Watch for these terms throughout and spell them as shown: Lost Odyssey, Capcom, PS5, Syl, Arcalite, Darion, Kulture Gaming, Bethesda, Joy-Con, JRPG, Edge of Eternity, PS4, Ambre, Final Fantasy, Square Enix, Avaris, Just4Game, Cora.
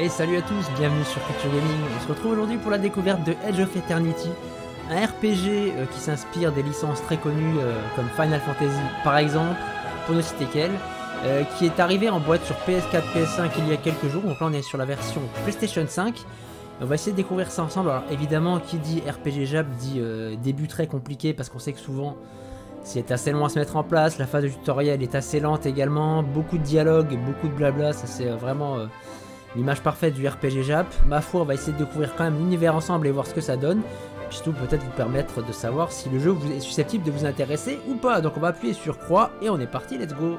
Et salut à tous, bienvenue sur Kulture Gaming. On se retrouve aujourd'hui pour la découverte de Edge of Eternity, un RPG qui s'inspire des licences très connues comme Final Fantasy par exemple, pour ne citer qu'elle, qui est arrivé en boîte sur PS4, PS5 il y a quelques jours, donc là on est sur la version PlayStation 5. On va essayer de découvrir ça ensemble. Alors évidemment, qui dit RPG Jap dit début très compliqué, parce qu'on sait que souvent c'est assez long à se mettre en place, la phase de tutoriel est assez lente également, beaucoup de dialogues, beaucoup de blabla, ça c'est vraiment l'image parfaite du RPG Jap. Ma foi, on va essayer de découvrir quand même l'univers ensemble et voir ce que ça donne, puis surtout peut-être vous permettre de savoir si le jeu est susceptible de vous intéresser ou pas. Donc on va appuyer sur croix et on est parti, let's go.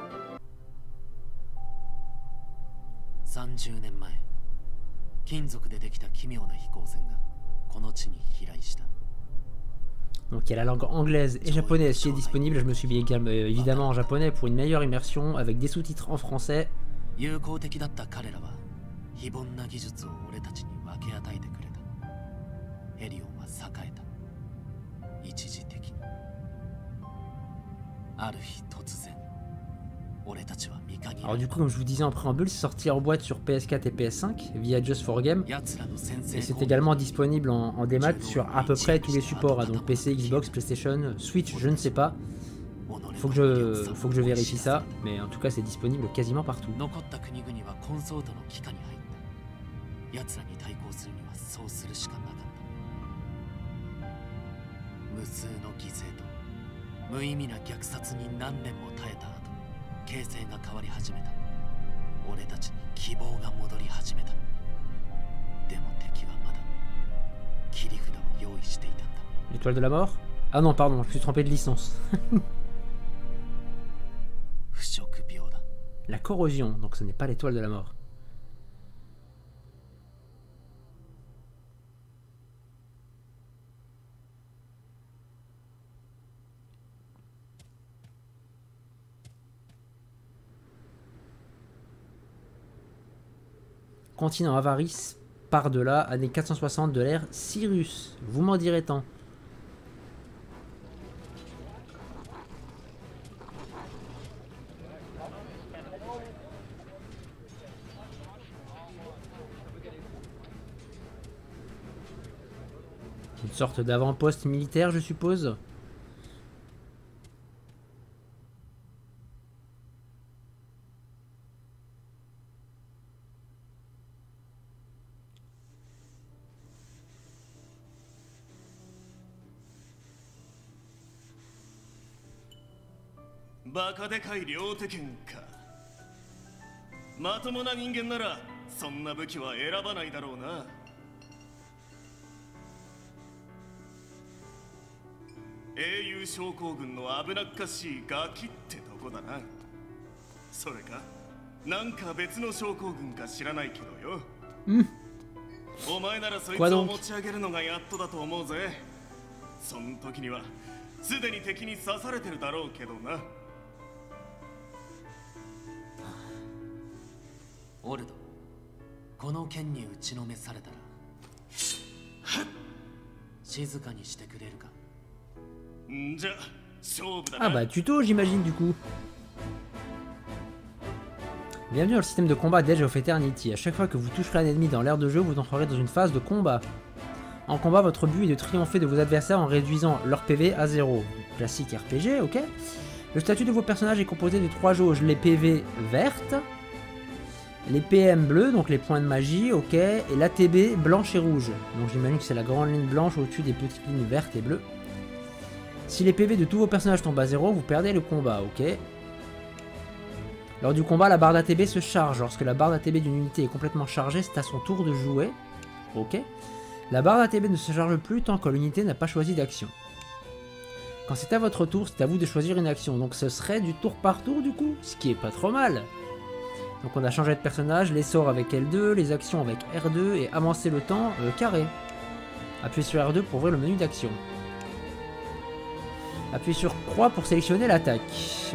30 ans前, 金属でできた奇妙な飛行船がこの地に飛来した。 Donc il y a la langue anglaise et japonaise qui est disponible. Je me suis mis également évidemment en japonais pour une meilleure immersion avec des sous-titres en français. Alors du coup, comme je vous disais en préambule, c'est sorti en boîte sur PS4 et PS5 via Just4Game, et c'est également disponible en démat sur à peu près tous les supports, donc PC, Xbox, PlayStation, Switch, je ne sais pas, faut que je vérifie ça, mais en tout cas c'est disponible quasiment partout. L'étoile de la mort? Ah non, pardon, je me suis trompé de licence. La corrosion, donc ce n'est pas l'étoile de la mort. Continent Avaris, par-delà, année 460 de l'ère Cyrus. Vous m'en direz tant. Une sorte d'avant-poste militaire, je suppose. Quoi donc? Ah bah tuto j'imagine du coup. Bienvenue dans le système de combat d'Edge of Eternity. A chaque fois que vous toucherez un ennemi dans l'ère de jeu, vous entrerez dans une phase de combat. En combat, votre but est de triompher de vos adversaires en réduisant leur PV à 0. Classique RPG, ok. Le statut de vos personnages est composé de 3 jauges, les PV vertes, les PM bleus, donc les points de magie, ok, et l'ATB blanche et rouge. Donc j'imagine que c'est la grande ligne blanche au-dessus des petites lignes vertes et bleues. Si les PV de tous vos personnages tombent à 0, vous perdez le combat, ok. Lors du combat, la barre d'ATB se charge. Lorsque la barre d'ATB d'une unité est complètement chargée, c'est à son tour de jouer, ok. La barre d'ATB ne se charge plus tant que l'unité n'a pas choisi d'action. Quand c'est à votre tour, c'est à vous de choisir une action. Donc ce serait du tour par tour du coup, ce qui est pas trop mal. Donc on a changé de personnage, les sorts avec L2, les actions avec R2 et avancer le temps, carré. Appuyez sur R2 pour ouvrir le menu d'action. Appuyez sur croix pour sélectionner l'attaque.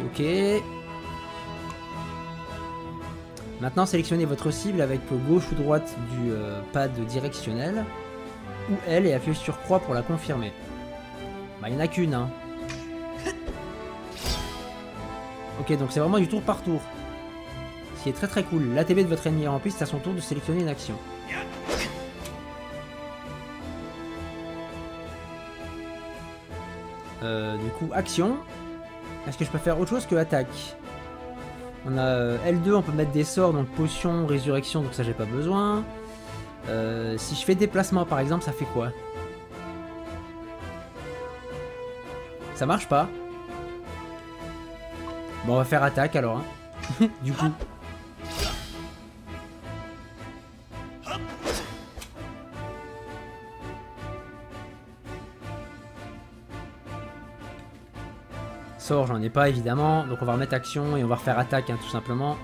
Ok. Maintenant sélectionnez votre cible avec gauche ou droite du pad directionnel ou L et appuyez sur croix pour la confirmer. Bah il n'y en a qu'une hein. Ok, donc c'est vraiment du tour par tour. qui est très très cool. L'ATB de votre ennemi est rempli, c'est à son tour de sélectionner une action. Du coup, action. Est-ce que je peux faire autre chose que attaque? On a L2, on peut mettre des sorts, donc potion, résurrection, donc ça j'ai pas besoin. Si je fais déplacement par exemple, ça fait quoi? Ça marche pas. Bon, on va faire attaque alors. Hein. Du coup. Sort, j'en ai pas évidemment, donc on va remettre action et on va refaire attaque hein, tout simplement.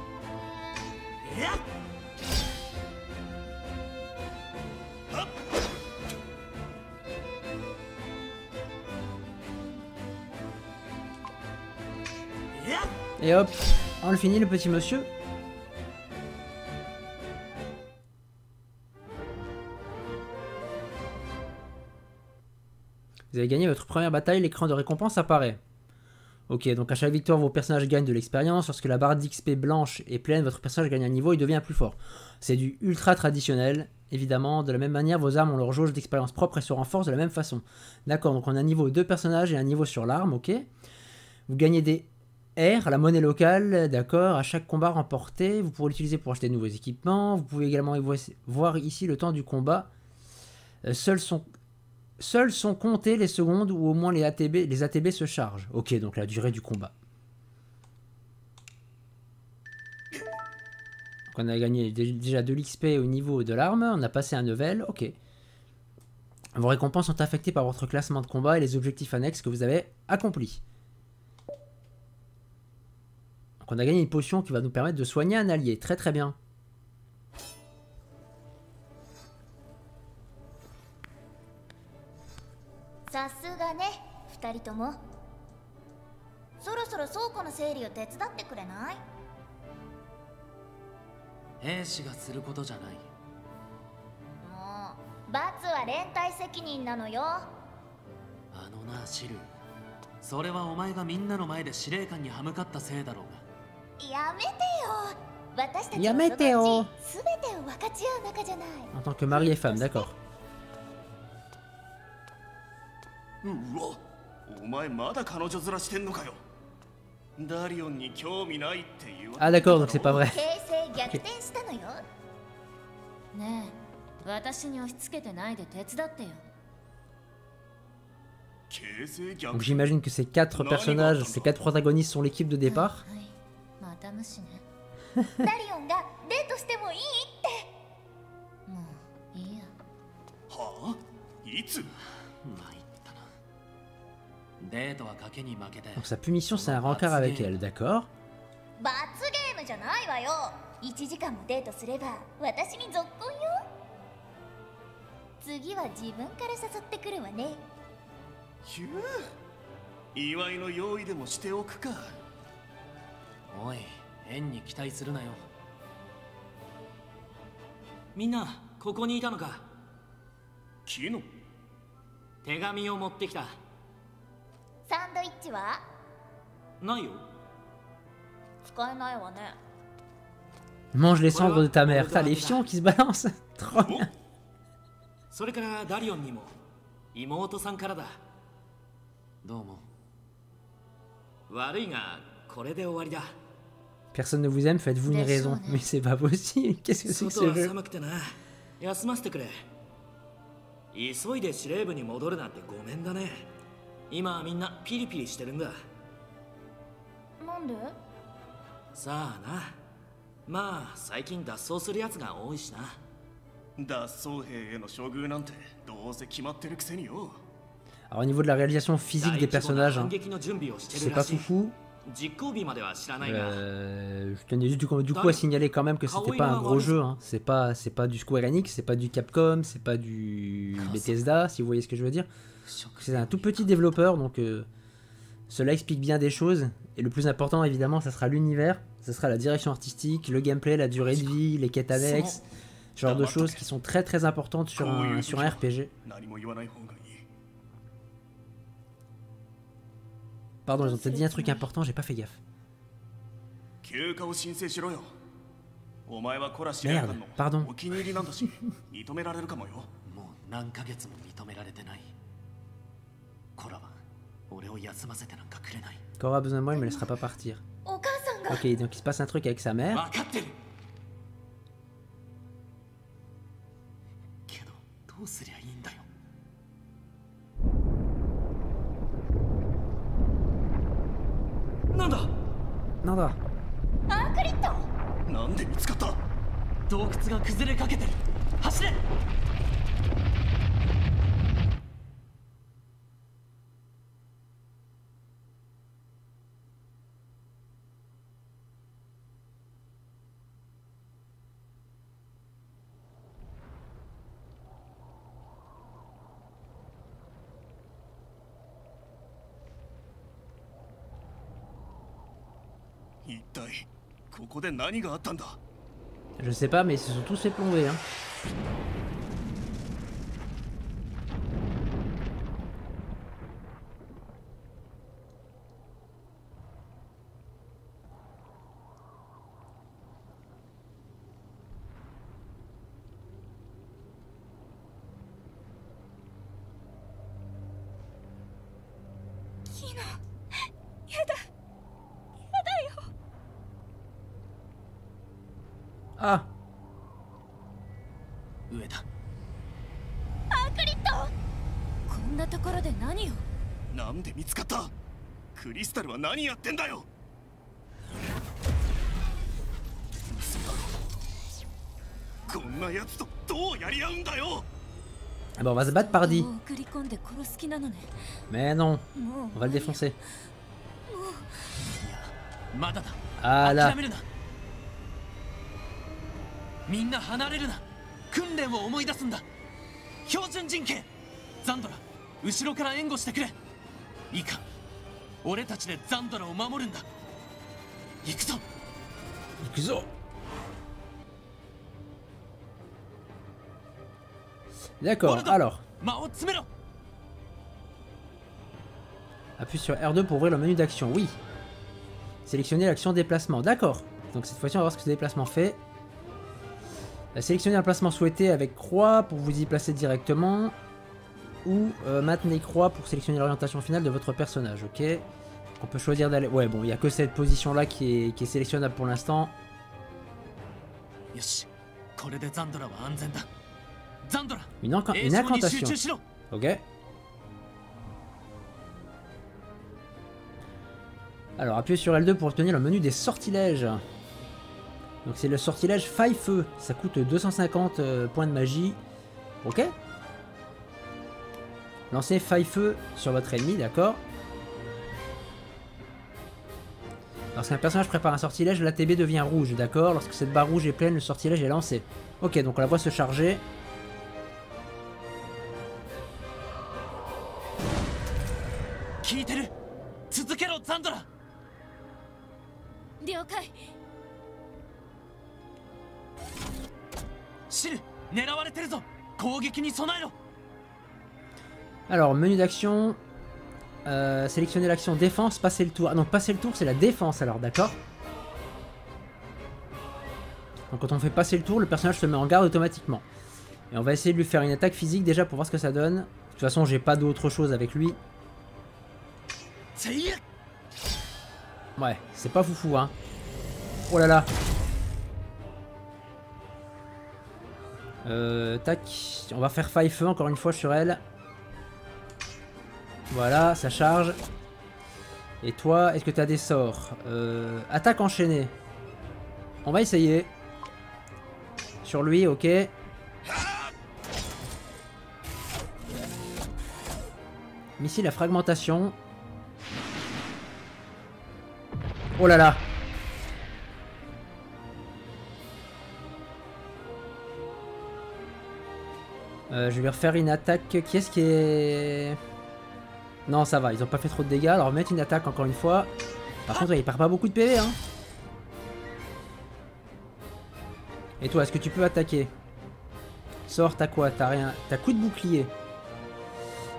Et hop, on le finit le petit monsieur. Vous avez gagné votre première bataille, l'écran de récompense apparaît. Ok, donc à chaque victoire, vos personnages gagnent de l'expérience. Lorsque la barre d'XP blanche est pleine, votre personnage gagne un niveau et devient plus fort. C'est du ultra traditionnel, évidemment. De la même manière, vos armes ont leur jauge d'expérience propre et se renforcent de la même façon. D'accord, donc on a un niveau 2 personnages et un niveau sur l'arme, ok. Vous gagnez des... R, la monnaie locale, d'accord, à chaque combat remporté, vous pourrez l'utiliser pour acheter de nouveaux équipements, vous pouvez également voir ici le temps du combat. Seuls sont comptés les secondes où au moins les ATB se chargent. Ok, donc la durée du combat. Donc on a gagné déjà de l'XP au niveau de l'arme, on a passé un level, ok. Vos récompenses sont affectées par votre classement de combat et les objectifs annexes que vous avez accomplis. On a gagné une potion qui va nous permettre de soigner un allié. Très très bien. En tant que mari et femme, d'accord. Ah d'accord, donc c'est pas vrai. Okay. Donc j'imagine que ces quatre personnages, ces quatre protagonistes sont l'équipe de départ. Donc sa punition c'est un rencard avec elle, d'accord. Mange les cendres de ta mère. T'as les fions qui se balancent. Trop bien. Personne ne vous aime, faites-vous une raison. Mais c'est pas possible, qu'est-ce que c'est que ce jeu? Alors au niveau de la réalisation physique des personnages, hein, c'est pas foufou. Je tenais juste du coup à signaler quand même que c'était pas un gros jeu, hein. c'est pas du Square Enix, c'est pas du Capcom, c'est pas du Bethesda, si vous voyez ce que je veux dire. C'est un tout petit développeur, donc cela explique bien des choses. Et le plus important évidemment, ça sera l'univers, ça sera la direction artistique, le gameplay, la durée de vie, les quêtes annexes, ce genre de choses qui sont très très importantes sur un RPG. Pardon, ils ont peut-être dit un truc important, j'ai pas fait gaffe. Merde, pardon. Cora a besoin de moi, il me laissera pas partir. Ok, donc il se passe un truc avec sa mère. Nanda. Je sais pas, mais ils se sont tous fait plomber, hein. Ah. Ah bah on va se battre, pardi. Mais non, on va le défoncer. Ah là. D'accord, alors. Appuie sur R2 pour ouvrir le menu d'action, oui. Sélectionnez l'action déplacement, d'accord. Donc cette fois-ci on va voir ce que ce déplacement fait. Sélectionnez un placement souhaité avec croix pour vous y placer directement, ou maintenez croix pour sélectionner l'orientation finale de votre personnage, ok. On peut choisir d'aller... Ouais bon, il n'y a que cette position là qui est sélectionnable pour l'instant. Une incantation. Ok. Alors appuyez sur L2 pour obtenir le menu des sortilèges. Donc c'est le sortilège faille feu, ça coûte 250 points de magie, ok. Lancez faille feu sur votre ennemi, d'accord. Lorsqu'un personnage prépare un sortilège, l'ATB devient rouge, d'accord. Lorsque cette barre rouge est pleine, le sortilège est lancé. Ok, donc on la voit se charger. Alors menu d'action, sélectionnez l'action défense, passer le tour. Ah, donc passer le tour c'est la défense alors, d'accord. Donc quand on fait passer le tour, le personnage se met en garde automatiquement. Et on va essayer de lui faire une attaque physique déjà pour voir ce que ça donne. De toute façon j'ai pas d'autre chose avec lui. Ouais, c'est pas foufou hein. Oh là là. Tac, on va faire faille feu encore une fois sur elle. Voilà, ça charge. Et toi, est-ce que t'as des sorts? Attaque enchaînée. On va essayer. Sur lui, ok. Missile à fragmentation. Oh là là. Je vais lui refaire une attaque. Qui est-ce qui est... Non, ça va, ils ont pas fait trop de dégâts. Alors, mettre une attaque encore une fois. Par contre, ouais, il perd pas beaucoup de PV, hein. Et toi, est-ce que tu peux attaquer? Sors, t'as quoi? T'as rien. T'as coup de bouclier.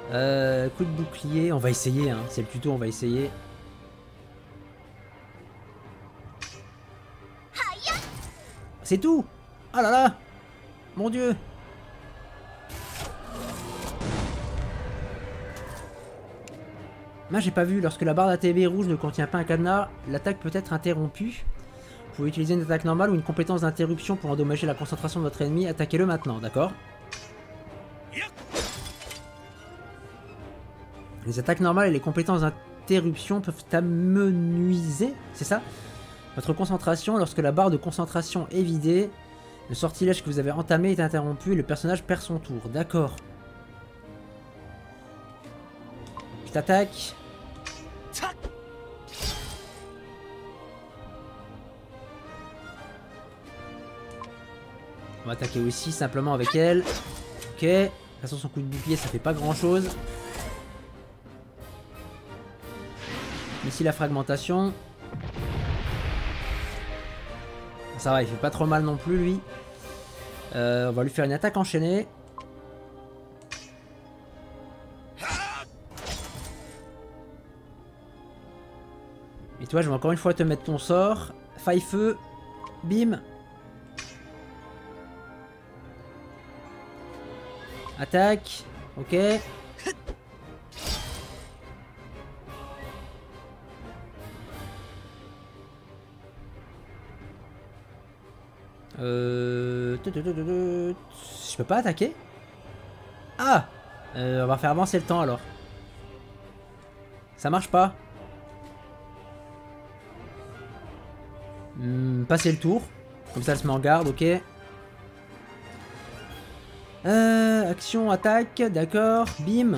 Coup de bouclier, on va essayer, hein. C'est le tuto, on va essayer. C'est tout. Ah là là. Mon Dieu. Moi j'ai pas vu, lorsque la barre d'ATB rouge ne contient pas un cadenas, l'attaque peut être interrompue. Vous pouvez utiliser une attaque normale ou une compétence d'interruption pour endommager la concentration de votre ennemi. Attaquez-le maintenant, d'accord? Les attaques normales et les compétences d'interruption peuvent amenuiser, c'est ça? Votre concentration, lorsque la barre de concentration est vidée, le sortilège que vous avez entamé est interrompu et le personnage perd son tour, d'accord? Je t'attaque. On va attaquer aussi simplement avec elle. Ok. De toute façon son coup de bouclier ça fait pas grand chose. Ici la fragmentation. Ça va, il fait pas trop mal non plus lui. On va lui faire une attaque enchaînée. Et toi je vais encore une fois te mettre ton sort. Faille feu. Bim. Attaque, ok. Je peux pas attaquer? Ah! On va faire avancer le temps alors. Ça marche pas. Passer le tour. Comme ça elle se met en garde, ok. Action, attaque, d'accord, bim.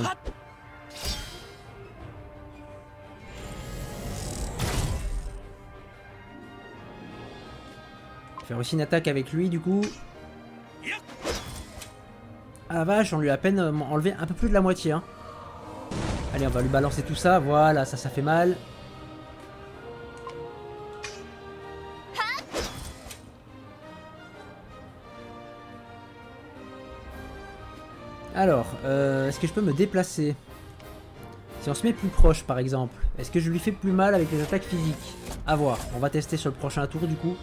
Faire aussi une attaque avec lui du coup. Ah la vache, on lui a à peine enlevé un peu plus de la moitié hein. Allez on va lui balancer tout ça, voilà, ça fait mal. Alors, est-ce que je peux me déplacer? Si on se met plus proche par exemple, est-ce que je lui fais plus mal avec les attaques physiques? A voir, on va tester sur le prochain tour du coup.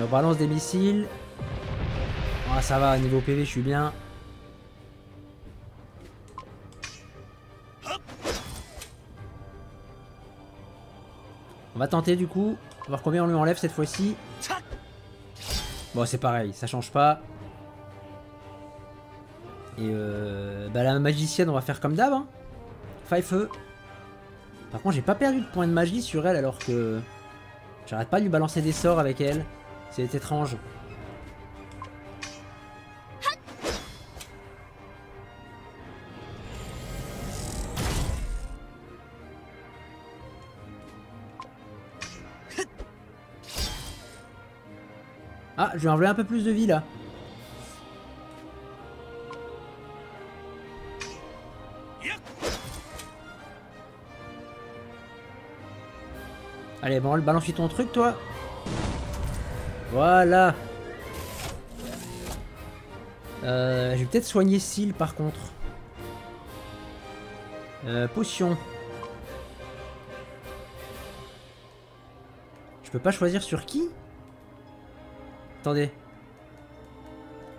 On balance des missiles. Ah ça va, niveau PV je suis bien. On va tenter du coup, on va voir combien on lui enlève cette fois-ci. Bon c'est pareil, ça change pas. Et bah la magicienne on va faire comme d'hab hein. Faille feu. Par contre j'ai pas perdu de points de magie sur elle alors que j'arrête pas de lui balancer des sorts avec elle. C'est étrange. Ah je lui ai enlevé un peu plus de vie là. Allez, bon, balance-lui ton truc, toi. Voilà. Je vais peut-être soigner Syl, par contre. Potion. Je peux pas choisir sur qui? Attendez.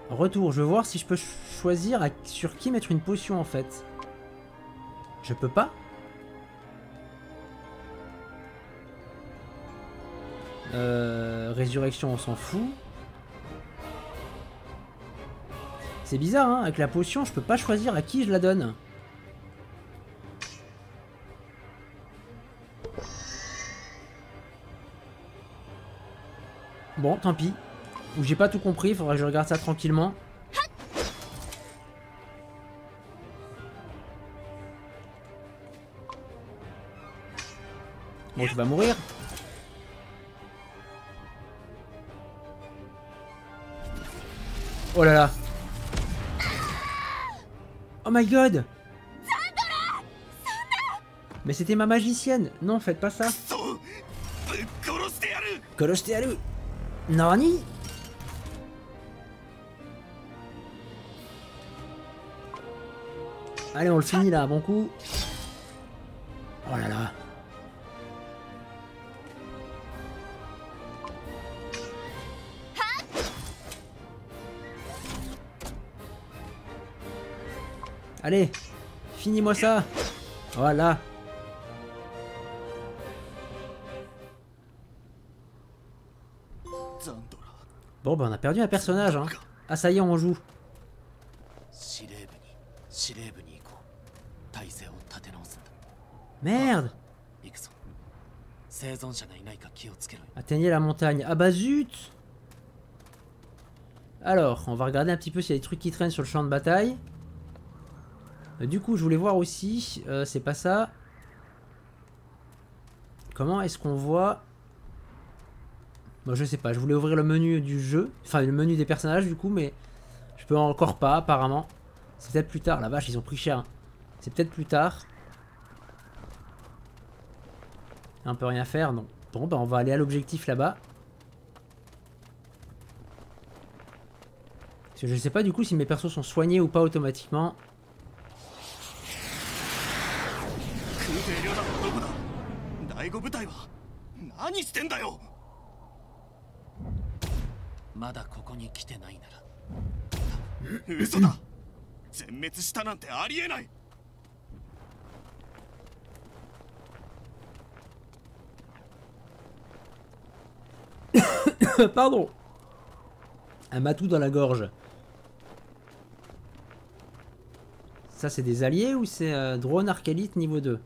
Retour, je veux voir si je peux choisir sur qui mettre une potion, en fait. Je peux pas? Résurrection on s'en fout. C'est bizarre hein, avec la potion je peux pas choisir à qui je la donne. Bon tant pis. Ou j'ai pas tout compris, faudra que je regarde ça tranquillement. Bon tu vas mourir. Oh là là. Oh my god. Mais c'était ma magicienne. Non, faites pas ça. Korostearu. Nani? Allez, on le finit là, bon coup. Oh là là. Allez, finis-moi ça. Voilà. Bon bah on a perdu un personnage hein. Ah ça y est on joue. Merde. Atteignez la montagne. Ah bah zut. Alors on va regarder un petit peu s'il y a des trucs qui traînent sur le champ de bataille. Du coup je voulais voir aussi c'est pas ça. Comment est-ce qu'on voit? Bon, je sais pas, je voulais ouvrir le menu du jeu, enfin le menu des personnages du coup, mais je peux encore pas apparemment. C'est peut-être plus tard, la vache ils ont pris cher. Hein. C'est peut-être plus tard. On peut rien faire, non. Bon bah on va aller à l'objectif là-bas. Parce que je sais pas du coup si mes persos sont soignés ou pas automatiquement. Pardon. Un matou dans la gorge. Ça c'est des alliés ou c'est drone arcalite niveau 2?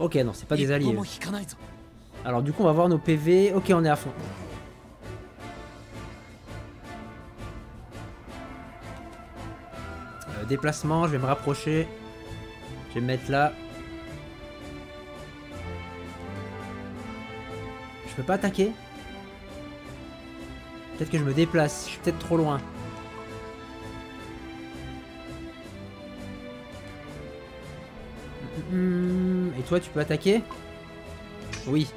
Ok non c'est pas des alliés. Alors du coup on va voir nos PV. Ok on est à fond. Déplacement, je vais me rapprocher. Je vais me mettre là. Je peux pas attaquer? Peut-être que je me déplace, je suis peut-être trop loin. Et toi tu peux attaquer? Oui.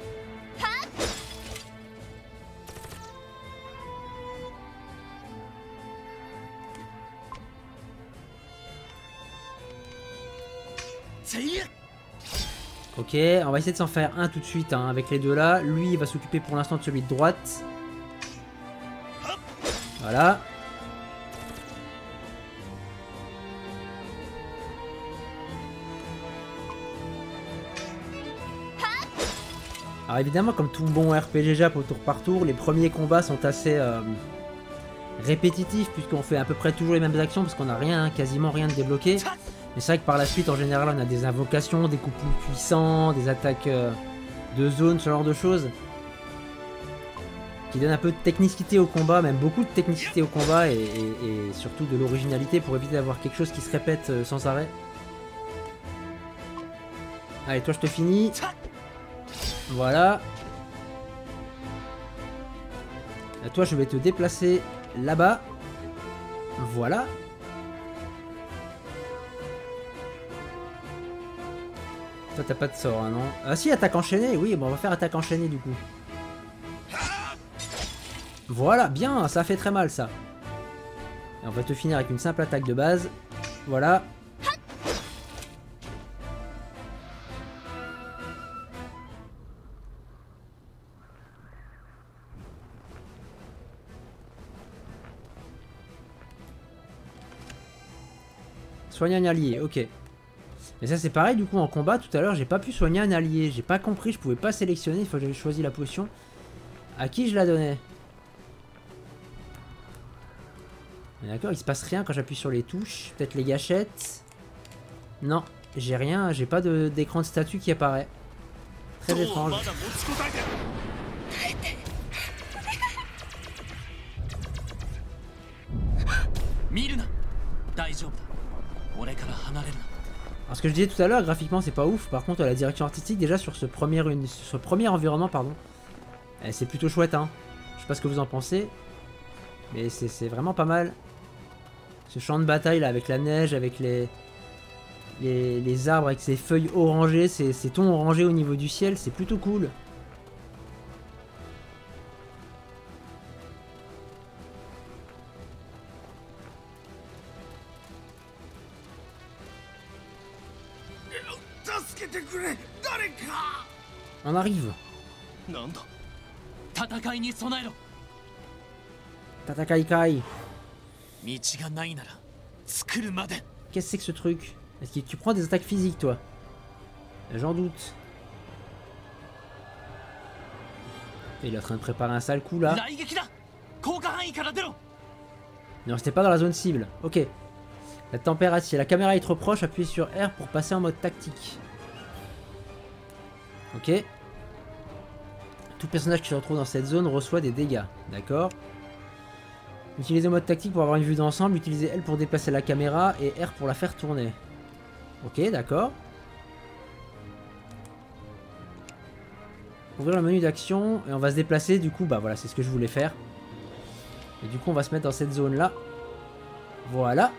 Ok, on va essayer de s'en faire un tout de suite hein, avec les deux là. Lui il va s'occuper pour l'instant de celui de droite. Voilà. Alors évidemment comme tout bon RPG Jap au tour par tour, les premiers combats sont assez répétitifs puisqu'on fait à peu près toujours les mêmes actions parce qu'on n'a rien, hein, quasiment rien de débloqué. Mais c'est vrai que par la suite en général on a des invocations, des coups plus puissants, des attaques de zone, ce genre de choses. Qui donne un peu de technicité au combat, même beaucoup de technicité au combat et surtout de l'originalité pour éviter d'avoir quelque chose qui se répète sans arrêt. Allez toi je te finis. Voilà. Et toi je vais te déplacer là-bas. Voilà. Toi t'as pas de sort hein, non? Ah si attaque enchaînée, oui bon on va faire attaque enchaînée du coup. Voilà, bien, ça fait très mal ça. Et on va te finir avec une simple attaque de base. Voilà. Soigner un allié, ok. Mais ça c'est pareil du coup en combat, tout à l'heure j'ai pas pu soigner un allié. J'ai pas compris, je pouvais pas sélectionner, il faut que j'avais choisi la potion. À qui je la donnais? D'accord, il se passe rien quand j'appuie sur les touches. Peut-être les gâchettes. Non, j'ai rien, j'ai pas d'écran de statut qui apparaît. Très étrange. Alors ce que je disais tout à l'heure, graphiquement c'est pas ouf. Par contre la direction artistique déjà sur ce premier environnement, pardon, c'est plutôt chouette hein. Je sais pas ce que vous en pensez, mais c'est vraiment pas mal. Ce champ de bataille là avec la neige, avec les arbres, avec ces feuilles orangées, ces tons orangés au niveau du ciel, c'est plutôt cool. On arrive. Tatakaïkai. Qu'est-ce que c'est que ce truc? Est-ce que tu prends des attaques physiques, toi? J'en doute. Il est en train de préparer un sale coup, là. Non, c'était pas dans la zone cible. Ok. La température. Si la caméra est trop proche, appuyez sur R pour passer en mode tactique. Ok. Tout personnage qui se retrouve dans cette zone reçoit des dégâts. D'accord. Utilisez le mode tactique pour avoir une vue d'ensemble. Utilisez L pour déplacer la caméra et R pour la faire tourner. Ok, d'accord. Ouvrir le menu d'action et on va se déplacer. Du coup, bah voilà, c'est ce que je voulais faire. Et du coup, on va se mettre dans cette zone là. Voilà.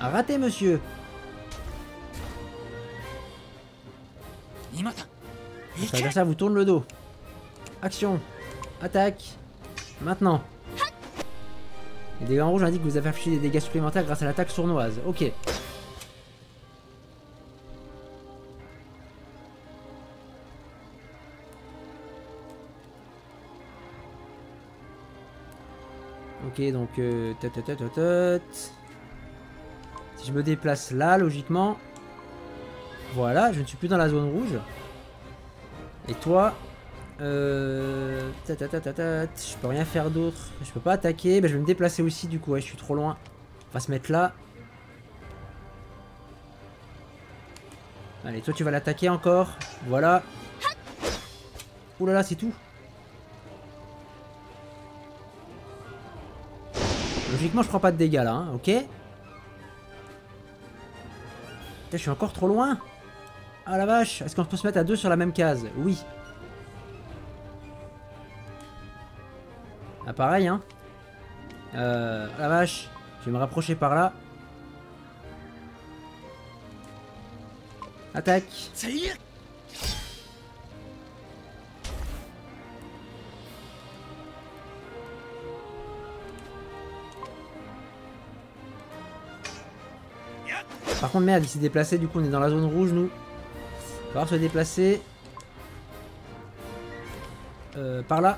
Raté, monsieur. Ça veut dire ça vous tourne le dos. Action. Attaque. Maintenant. Les dégâts en rouge indiquent que vous avez affiché des dégâts supplémentaires grâce à l'attaque sournoise. Ok. Ok, donc... Si je me déplace là, logiquement... Voilà, je ne suis plus dans la zone rouge. Et toi... Je peux rien faire d'autre. Je peux pas attaquer. Bah, je vais me déplacer aussi du coup. Ouais, je suis trop loin. On va se mettre là. Allez, toi tu vas l'attaquer encore. Voilà. Ouh là là, c'est tout. Logiquement, je prends pas de dégâts là. Hein. Ok. Putain, je suis encore trop loin. Ah la vache. Est-ce qu'on peut se mettre à deux sur la même case? Oui. Ah, pareil, hein. La vache, je vais me rapprocher par là. Attaque. Par contre, merde, il s'est déplacé. Du coup, on est dans la zone rouge, nous. On va falloir se déplacer. Par là.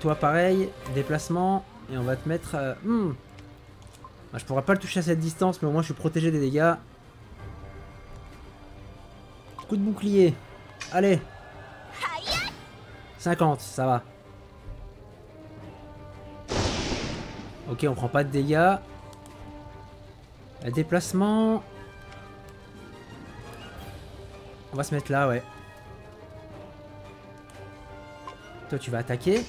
Toi pareil, déplacement, et on va te mettre... Je pourrais pas le toucher à cette distance, mais au moins je suis protégé des dégâts. Coup de bouclier. Allez. 50, ça va. Ok, on prend pas de dégâts. Déplacement. On va se mettre là, ouais. Toi, tu vas attaquer.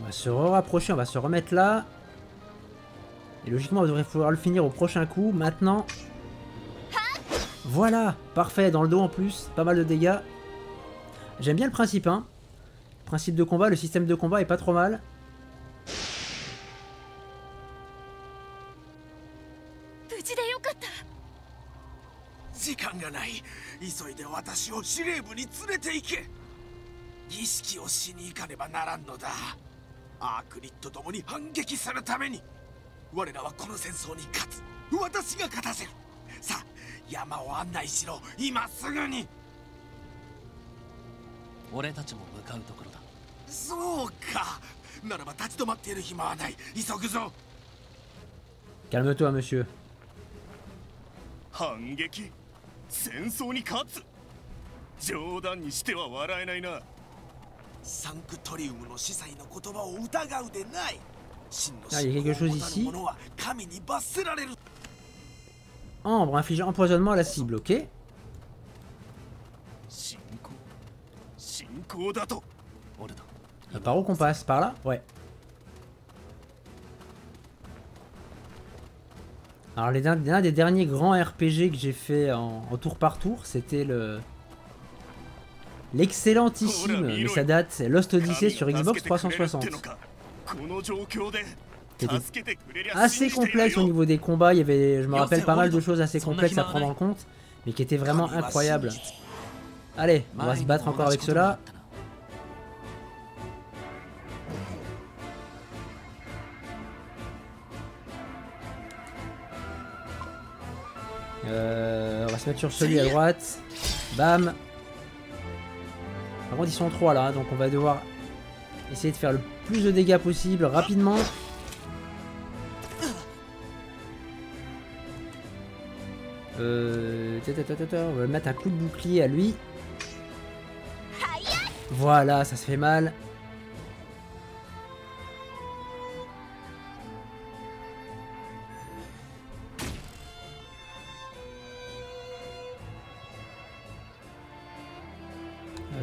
On va se rapprocher, on va se remettre là. Et logiquement, on devrait pouvoir le finir au prochain coup. Maintenant. Voilà, parfait, dans le dos en plus. Pas mal de dégâts. J'aime bien le principe, hein. Le principe de combat, le système de combat est pas trop mal. Calme-toi, monsieur. Ah, il y a quelque chose ici. Ambre inflige empoisonnement à la cible, ok. Par où qu'on passe? Par là? Ouais. Alors l'un des derniers grands RPG que j'ai fait en tour par tour, c'était le... L'excellentissime, mais ça date, Lost Odyssey sur Xbox 360. C'était assez complexe au niveau des combats, il y avait, je me rappelle, pas mal de choses assez complexes à prendre en compte, mais qui étaient vraiment incroyables. Allez, on va se battre encore avec cela. On va se mettre sur celui à droite. Bam. Par contre ils sont en 3 là, donc on va devoir essayer de faire le plus de dégâts possible rapidement. On va mettre un coup de bouclier à lui. Voilà, ça se fait mal.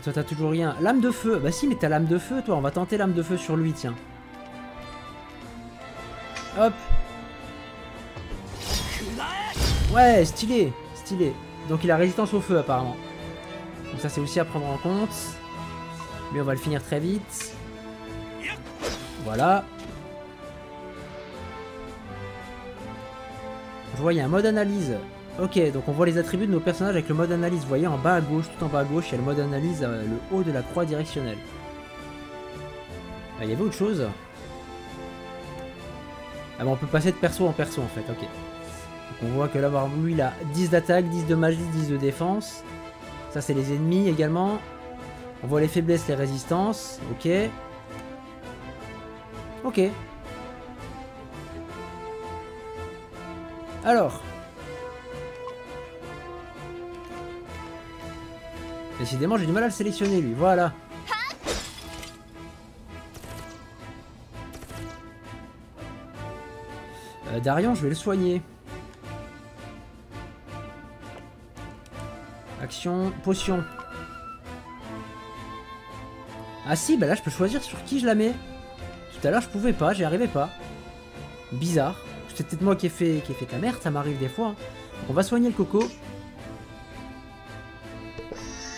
Toi t'as toujours rien. Lame de feu. Bah si mais t'as lame de feu toi. On va tenter lame de feu sur lui tiens. Hop. Ouais stylé. Stylé. Donc il a résistance au feu apparemment. Donc ça c'est aussi à prendre en compte. Mais on va le finir très vite. Voilà. Je vois il y a un mode analyse. Ok, donc on voit les attributs de nos personnages avec le mode analyse. Vous voyez en bas à gauche, tout en bas à gauche, il y a le mode analyse, le haut de la croix directionnelle. Ah, il y avait autre chose. Ah bon, on peut passer de perso en perso en fait, ok. Donc on voit que là, lui, il a 10 d'attaque, 10 de magie, 10 de défense. Ça, c'est les ennemis également. On voit les faiblesses, les résistances, ok. Ok. Alors... Décidément, j'ai du mal à le sélectionner, lui. Voilà. Darion, je vais le soigner. Action, potion. Ah si, bah là, je peux choisir sur qui je la mets. Tout à l'heure, je pouvais pas, j'y arrivais pas. Bizarre. C'est peut-être moi qui ai fait ta merde, ça m'arrive des fois. Hein. On va soigner le coco.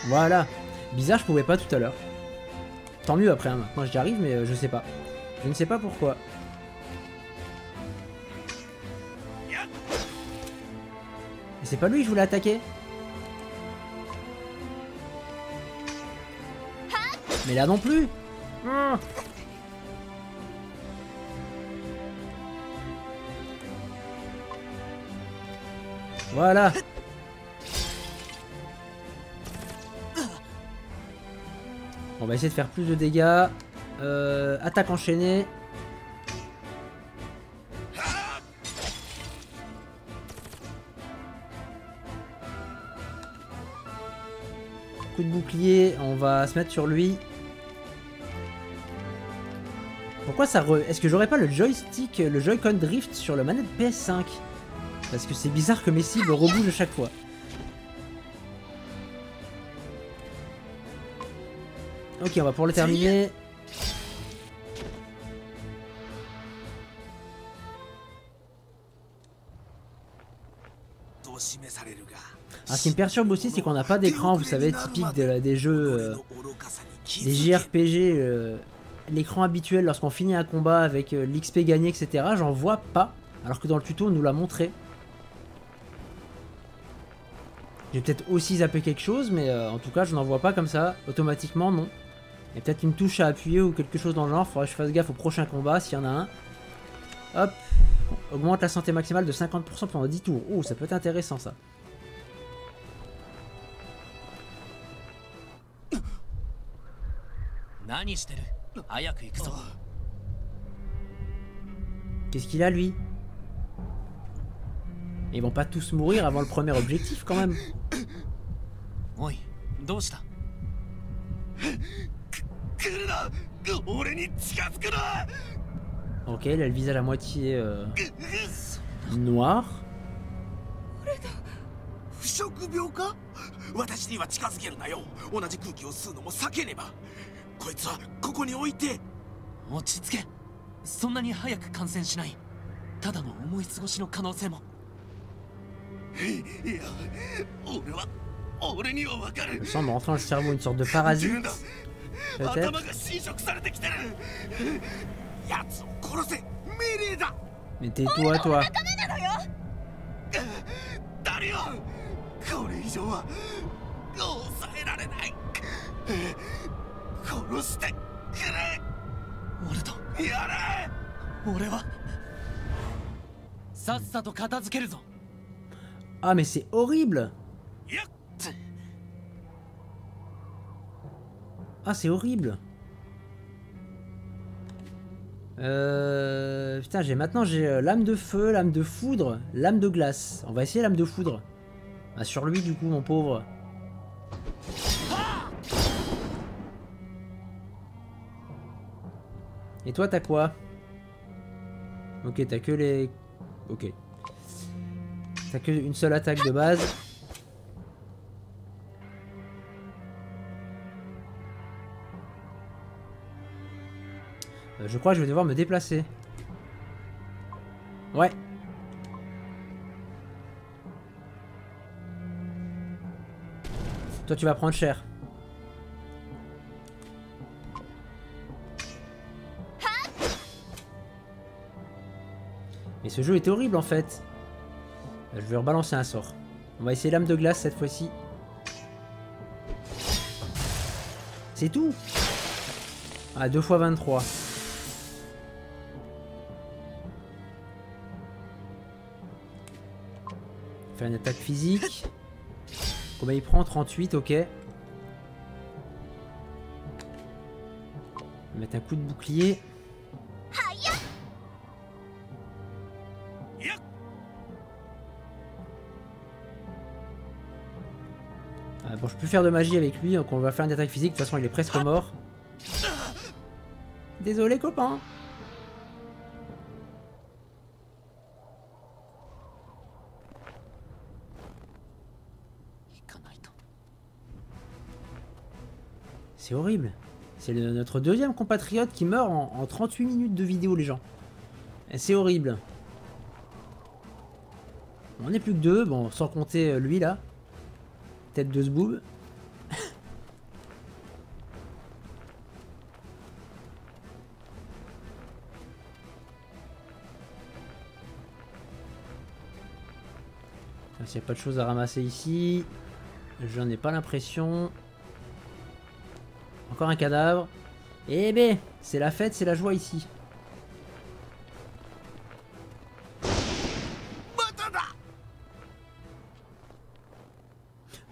Voilà. Bizarre, je pouvais pas tout à l'heure. Tant mieux après, hein. Maintenant j'y arrive, mais je sais pas. Je ne sais pas pourquoi. Et c'est pas lui que je voulais attaquer. Mais là non plus. Voilà. On va essayer de faire plus de dégâts. Attaque enchaînée. Coup de bouclier, on va se mettre sur lui. Pourquoi ça re... Est-ce que j'aurais pas le joystick, le Joy-Con Drift sur la manette PS5? Parce que c'est bizarre que mes cibles rebougent chaque fois. Ok, on va pouvoir le terminer. Ah, ce qui me perturbe aussi, c'est qu'on n'a pas d'écran, vous savez, typique des jeux... des JRPG. L'écran habituel, lorsqu'on finit un combat avec l'XP gagné, etc. J'en vois pas, alors que dans le tuto, on nous l'a montré. J'ai peut-être aussi zappé quelque chose, mais en tout cas, je n'en vois pas comme ça. Automatiquement, non. Il y a peut-être une touche à appuyer ou quelque chose dans le genre. Faudrait que je fasse gaffe au prochain combat s'il y en a un. Hop. Augmente la santé maximale de 50% pendant 10 tours. Oh, ça peut être intéressant ça. Qu'est-ce qu'il a lui? Ils vont pas tous mourir avant le premier objectif quand même. Oui. Ok, il a le visage à moitié noir. Il me semble enfin le cerveau une sorte de parasite. Mais tais-toi, toi. Ah mais c'est horrible. Ah c'est horrible. Putain, j'ai lame de feu, lame de foudre, lame de glace. On va essayer lame de foudre. Ah, sur lui du coup mon pauvre. Et toi t'as quoi? Ok, t'as que les... Ok. T'as qu'une seule attaque de base. Je crois que je vais devoir me déplacer. Ouais. Toi tu vas prendre cher. Mais ce jeu était horrible en fait. Je vais rebalancer un sort. On va essayer l'âme de glace cette fois-ci. C'est tout. Ah, 2 fois 23. Faire une attaque physique. Combien il prend? 38, ok. Mettre un coup de bouclier. Ah, bon, je peux plus faire de magie avec lui, donc on va faire une attaque physique. De toute façon, il est presque mort. Désolé, copain. C'est horrible. C'est notre deuxième compatriote qui meurt en 38 minutes de vidéo, les gens. C'est horrible. On n'est plus que 2, bon, sans compter lui là. Tête de ce boob. S'il n'y a pas de choses à ramasser ici, j'en ai pas l'impression. Encore un cadavre. Eh ben, c'est la fête, c'est la joie ici.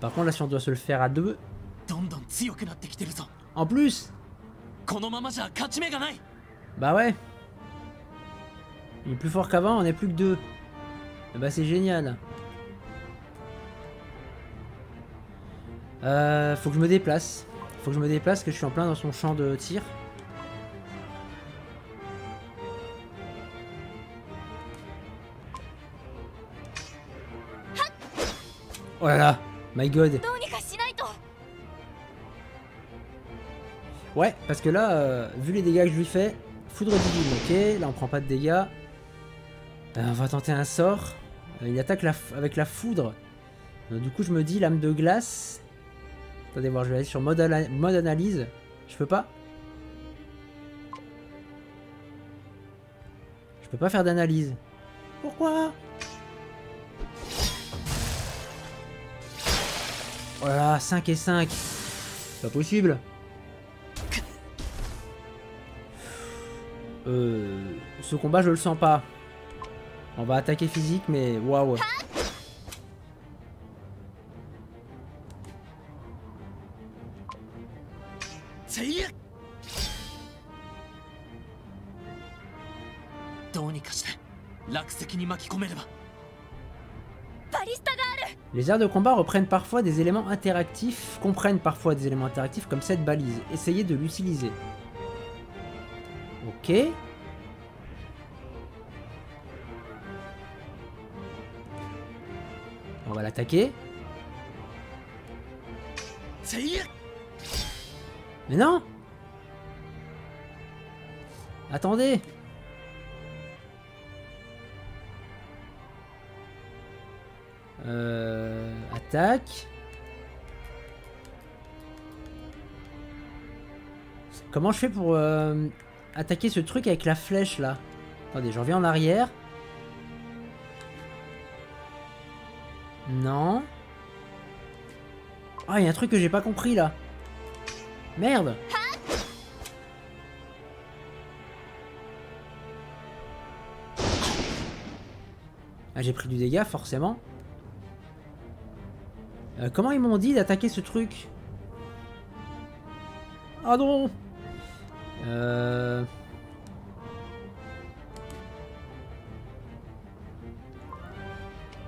Par contre, là, si on doit se le faire à 2. En plus. Bah ouais. Il est plus fort qu'avant, on n'est plus que 2. Bah c'est génial. Faut que je me déplace. Faut que je me déplace, que je suis en plein dans son champ de tir. Oh là là, my god. Ouais, parce que là, vu les dégâts que je lui fais, foudre divine, ok, là on prend pas de dégâts. On va tenter un sort. Il attaque avec la foudre. Du coup, je me dis lame de glace. Attendez voir, je vais aller sur mode analyse. Je peux pas. Je peux pas faire d'analyse. Pourquoi? Oh là là, 5 et 5. C'est pas possible. Ce combat, je le sens pas. On va attaquer physique, mais waouh. Les aires de combat reprennent parfois des éléments interactifs, comprennent parfois des éléments interactifs comme cette balise. Essayez de l'utiliser. Ok. On va l'attaquer. Mais non! Attendez! Attaque. Comment je fais pour attaquer ce truc avec la flèche là? Attendez, j'en viens en arrière. Non. Ah, il y a un truc que j'ai pas compris là. Merde. Ah, j'ai pris du dégât forcément. Comment ils m'ont dit d'attaquer ce truc? Ah non.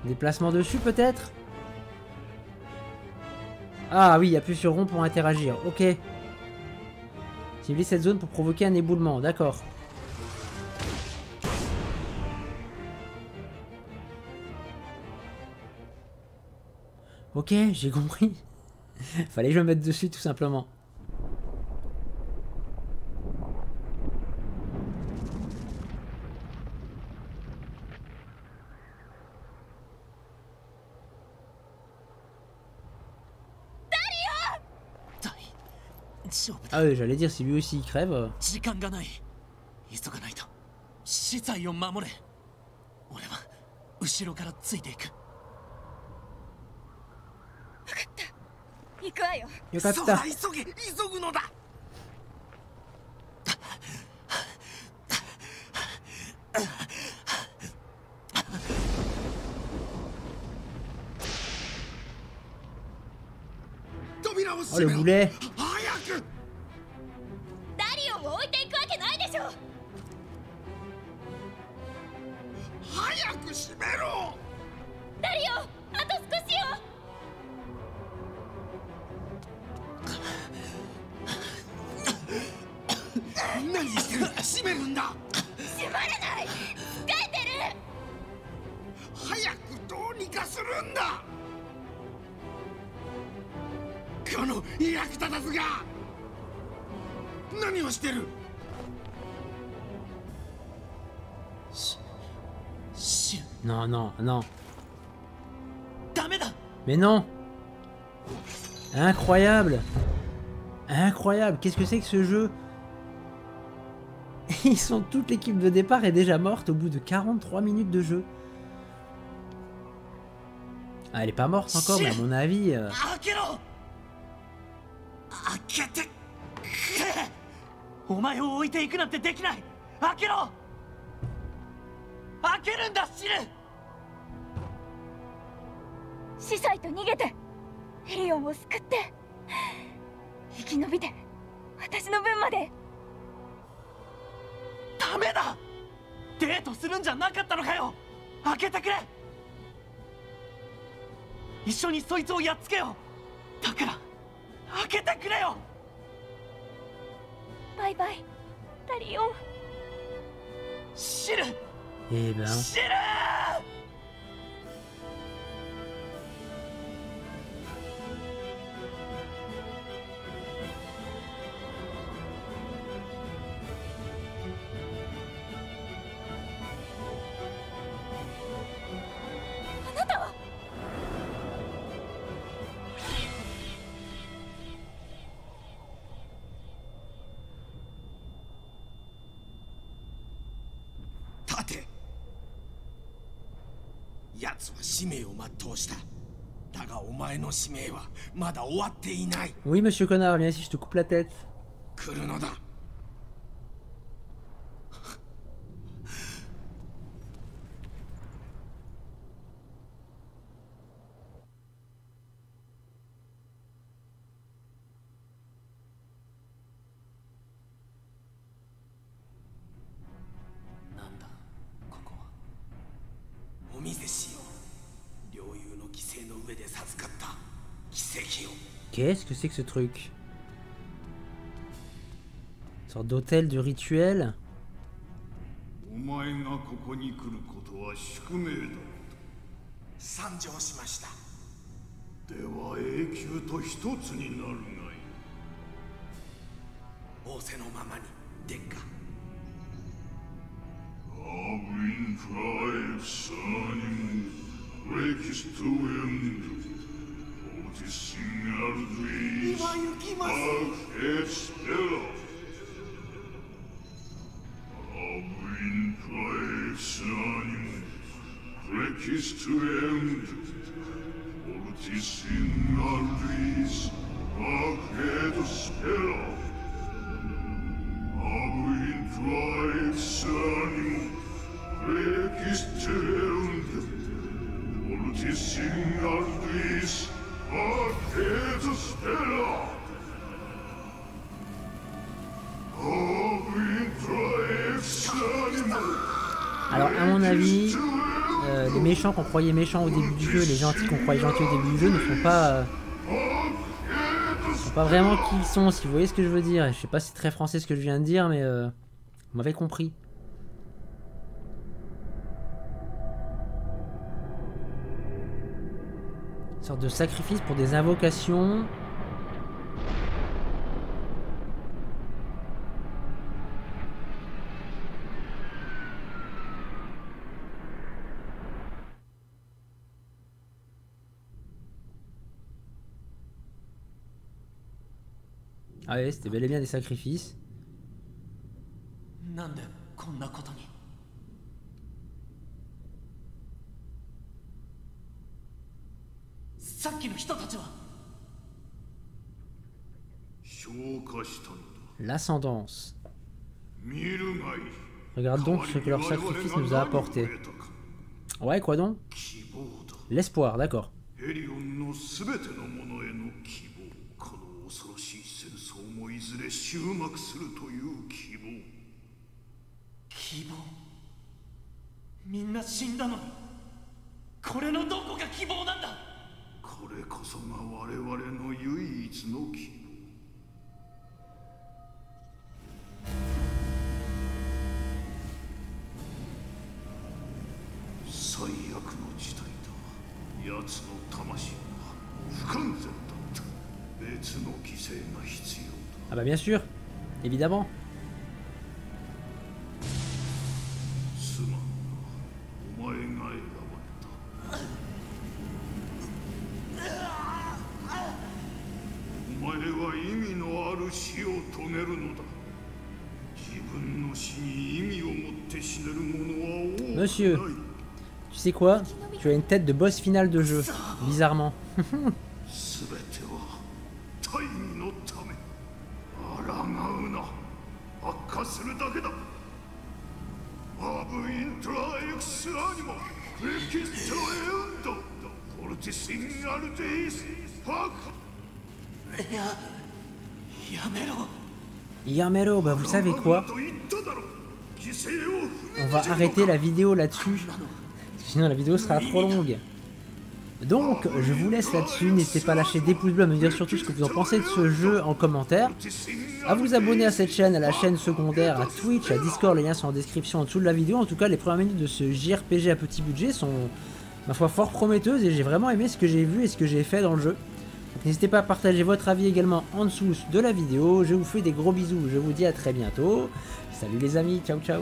Déplacement dessus peut-être? Ah oui, appuie sur rond pour interagir. Ok. Ciblez cette zone pour provoquer un éboulement. D'accord. Ok, j'ai compris. Fallait que je me mette dessus tout simplement. Ah oui, j'allais dire, si lui aussi il crève... Oh le boulet. Non, non, non. Mais non. Incroyable. Incroyable. Qu'est-ce que c'est que ce jeu? Ils sont toute l'équipe de départ est déjà morte au bout de 43 minutes de jeu. Ah, elle est pas morte encore, mais à mon avis... Bye bye, Tarion. Eh ben... Oui, monsieur Connard, viens ici, je te coupe la tête. Qu'est-ce que c'est que ce truc? Une sorte d'hôtel de rituel. Alors à mon avis, les méchants qu'on croyait méchants au début du jeu, les gentils qu'on croyait gentils au début du jeu ne sont pas... sont pas vraiment qui ils sont, si vous voyez ce que je veux dire. Je sais pas si c'est très français ce que je viens de dire, mais vous m'avez compris. Une sorte de sacrifice pour des invocations. Ah ouais, c'était bel et bien des sacrifices. L'ascendance. Regarde donc ce que leur sacrifice nous a apporté. Ouais, quoi donc? L'espoir, d'accord. Ah bah bien sûr, évidemment. Monsieur, tu sais quoi? Tu as une tête de boss final de jeu, bizarrement. Yamero, bah vous savez quoi? On va arrêter la vidéo là-dessus, sinon la vidéo sera trop longue. Donc, je vous laisse là-dessus, n'hésitez pas à lâcher des pouces bleus, à me dire surtout ce que vous en pensez de ce jeu en commentaire, à vous abonner à cette chaîne, à la chaîne secondaire, à Twitch, à Discord, les liens sont en description en dessous de la vidéo. En tout cas, les premières minutes de ce JRPG à petit budget sont, ma foi, fort prometteuses et j'ai vraiment aimé ce que j'ai vu et ce que j'ai fait dans le jeu. Donc n'hésitez pas à partager votre avis également en dessous de la vidéo, je vous fais des gros bisous, je vous dis à très bientôt, salut les amis, ciao ciao.